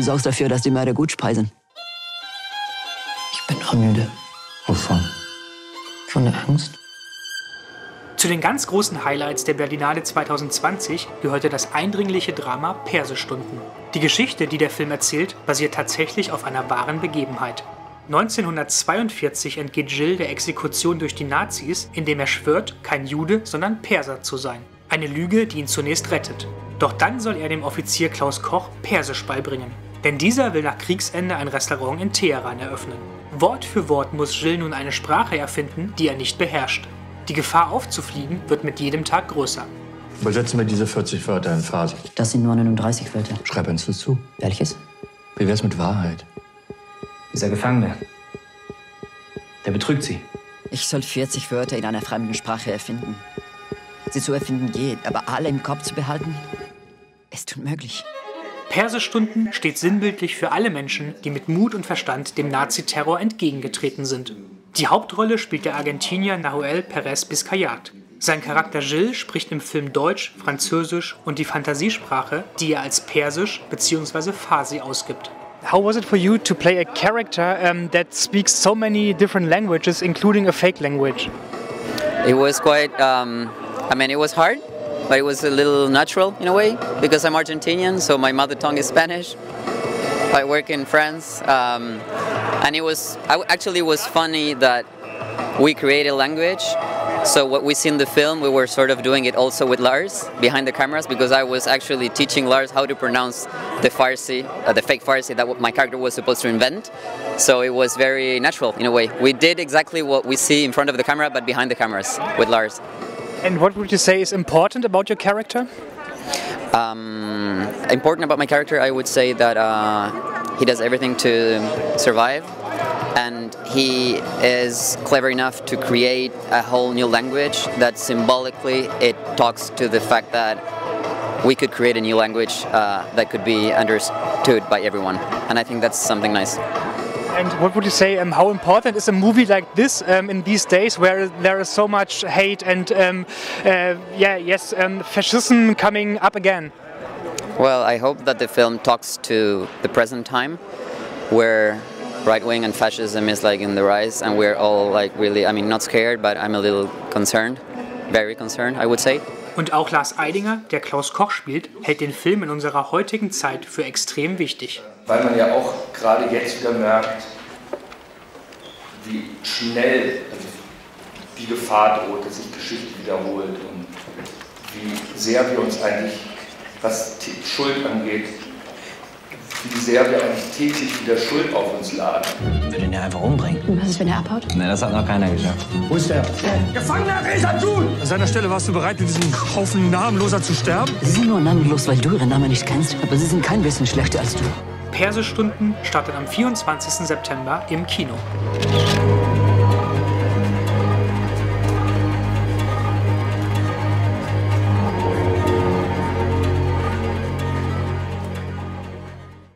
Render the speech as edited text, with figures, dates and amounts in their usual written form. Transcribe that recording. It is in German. Du sorgst dafür, dass die Mörder gut speisen. Ich bin auch müde. Wovon? Von der Angst? Zu den ganz großen Highlights der Berlinale 2020 gehörte das eindringliche Drama Persischstunden. Die Geschichte, die der Film erzählt, basiert tatsächlich auf einer wahren Begebenheit. 1942 entgeht Gilles der Exekution durch die Nazis, indem er schwört, kein Jude, sondern Perser zu sein. Eine Lüge, die ihn zunächst rettet. Doch dann soll er dem Offizier Klaus Koch Persisch beibringen. Denn dieser will nach Kriegsende ein Restaurant in Teheran eröffnen. Wort für Wort muss Gilles nun eine Sprache erfinden, die er nicht beherrscht. Die Gefahr aufzufliegen wird mit jedem Tag größer. Übersetzen wir diese 40 Wörter in Farsi. Das sind nur 39 Wörter. Schreib eins dazu. Welches? Wie wär's mit Wahrheit? Dieser Gefangene, der betrügt sie. Ich soll 40 Wörter in einer fremden Sprache erfinden. Sie zu erfinden geht, aber alle im Kopf zu behalten, ist unmöglich. Persischstunden steht sinnbildlich für alle Menschen, die mit Mut und Verstand dem Naziterror entgegengetreten sind. Die Hauptrolle spielt der Argentinier Nahuel Pérez Biscayart. Sein Charakter Gilles spricht im Film Deutsch, Französisch und die Fantasiesprache, die er als Persisch bzw. Farsi ausgibt. How was it for you to play a character that speaks so many different languages, including a fake language? It was quite, I mean, it was hard, but it was a little natural in a way, because I'm Argentinian, so my mother tongue is Spanish. I work in France, and it was, actually it was funny that we created a language. So what we see in the film, we were sort of doing it also with Lars behind the cameras, because I was actually teaching Lars how to pronounce the Farsi, the fake Farsi that my character was supposed to invent. So it was very natural in a way. We did exactly what we see in front of the camera, but behind the cameras with Lars. And what would you say is important about your character? Important about my character, I would say that he does everything to survive, and he is clever enough to create a whole new language that symbolically it talks to the fact that we could create a new language that could be understood by everyone, and I think that's something nice. And what would you say, how important is a movie like this in these days where there is so much hate and fascism coming up again? Well, I hope that the film talks to the present time where right-wing and fascism is like in the rise, and we're all like really, I mean, not scared, but I'm a little concerned, very concerned, I would say. Und auch Lars Eidinger, der Klaus Koch spielt, hält den Film in unserer heutigen Zeit für extrem wichtig. Weil man ja auch gerade jetzt wieder merkt, wie schnell die Gefahr droht, dass sich Geschichte wiederholt und wie sehr wir uns eigentlich, was Schuld angeht, wie sehr wir eigentlich täglich wieder Schuld auf uns laden. Wir würden ihn ja einfach umbringen. Und was ist, wenn er abhaut? Nein, das hat noch keiner geschafft. Wo ist der? Gefangener Reza Duhl! An seiner Stelle warst du bereit, mit diesem Haufen Namenloser zu sterben? Sie sind nur namenlos, weil du ihren Namen nicht kennst. Aber sie sind kein bisschen schlechter als du. Persischstunden startet am 24. September im Kino.